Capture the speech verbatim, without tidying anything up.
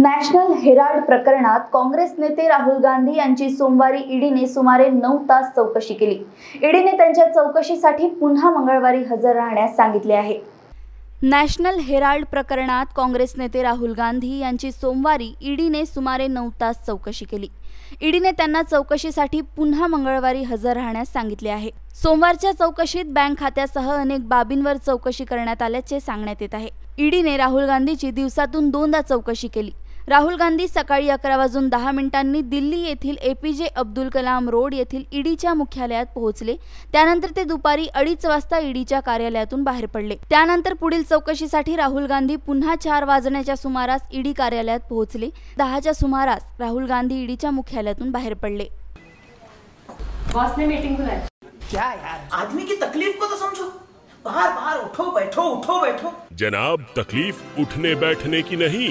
National Herald प्रकरणात काँग्रेस नेते राहुल गांधी यांची सोमवारी ईडीने सुमारे नऊ तास चौकशी केली। ईडीने त्यांच्या चौकशीसाठी पुन्हा मंगळवारी हजर राहण्यास सांगितले आहे। नॅशनल हेराल्ड प्रकरणात काँग्रेस नेते राहुल गांधी यांची सोमवारी ईडीने सुमारे नऊ तास चौकशी केली। ईडीने त्यांना चौकशीसाठी पुन्हा मंगळवारी हजर राहण्यास सांगितले आहे। सोमवारच्या चौकशीत बँक खात्यासह अनेक बाबींवर चौकशी करण्यात आल्याचे सांगण्यात येत आहे। ईडीने राहुल गांधीची दिवसातून दोनदा चौकशी केली। राहुल गांधी सकाळी अकरा वाजून दहा मिनिटांनी दिल्ली येथील एपीजे अब्दुल कलाम रोड येथील ईडीच्या मुख्यालयात पोहोचले। त्यानंतर ते दुपारी अडीच वाजता ईडीच्या कार्यालयातून बाहेर पडले। त्यानंतर पुढील चौकशीसाठी राहुल गांधी पुन्हा चार वाजण्याच्या सुमारास ईडी कार्यालयात पोहोचले। दहाच्या सुमारास राहुल गांधी ईडीच्या मुख्यालयातून बाहेर पडले। बॉस ने मीटिंग बुलाई क्या यार, आदमी की तकलीफ को तो समझो। बाहर बाहर उठो बैठो उठो बैठो। जनाब, तकलीफ उठने बैठने की नहीं,